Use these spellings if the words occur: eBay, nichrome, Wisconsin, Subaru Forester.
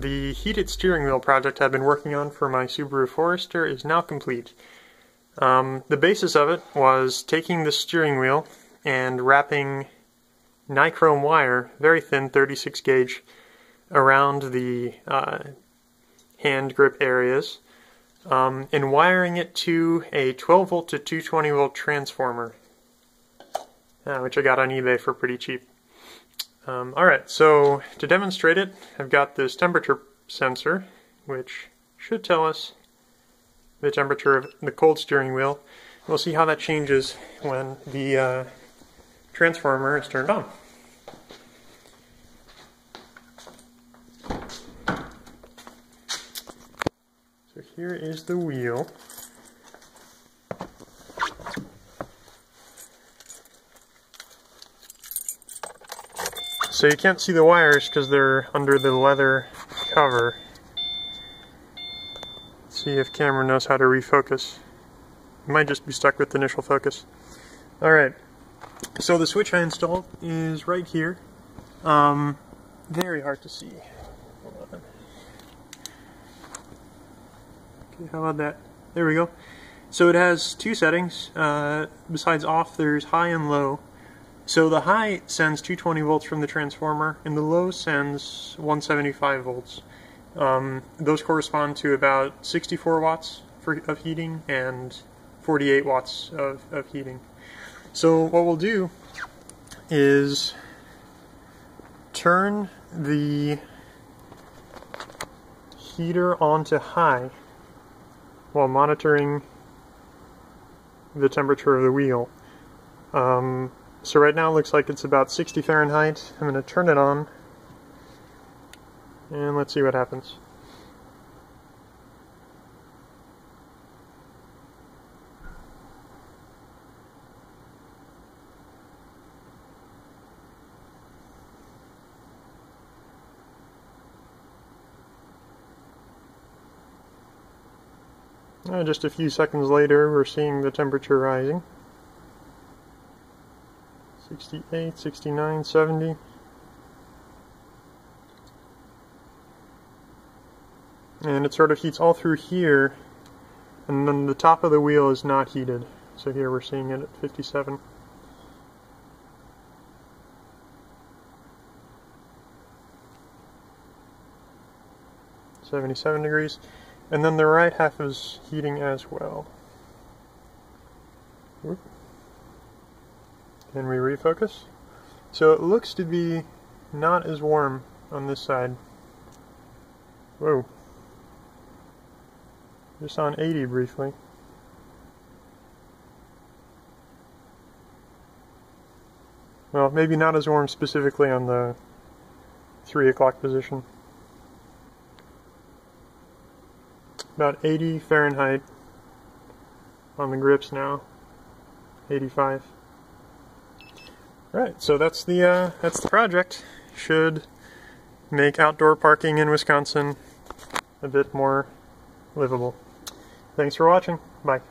The heated steering wheel project I've been working on for my Subaru Forester is now complete. The basis of it was taking the steering wheel and wrapping nichrome wire, very thin 36 gauge, around the hand grip areas and wiring it to a 12 volt to 220 volt transformer, which I got on eBay for pretty cheap. Alright, so to demonstrate it, I've got this temperature sensor, which should tell us the temperature of the cold steering wheel. We'll see how that changes when the transformer is turned on. So here is the wheel. So you can't see the wires because they're under the leather cover. Let's see if camera knows how to refocus. It might just be stuck with the initial focus. Alright, so the switch I installed is right here. Very hard to see. Hold on. Okay, how about that? There we go. So it has two settings. Besides off, there's high and low. So the high sends 220 volts from the transformer, and the low sends 175 volts. Those correspond to about 64 watts of heating and 48 watts of heating. So what we'll do is turn the heater onto high while monitoring the temperature of the wheel. So right now it looks like it's about 60 Fahrenheit. I'm going to turn it on, and let's see what happens. Just a few seconds later, we're seeing the temperature rising. 68, 69, 70. And it sort of heats all through here, and then the top of the wheel is not heated. So here we're seeing it at 57. .77 degrees. And then the right half is heating as well. Whoop. Can we refocus? So it looks to be not as warm on this side. Whoa. Just on 80 briefly. Well, maybe not as warm specifically on the 3 o'clock position. About 80 Fahrenheit on the grips now. 85. Right, so that's the project. Should make outdoor parking in Wisconsin a bit more livable. Thanks for watching. Bye.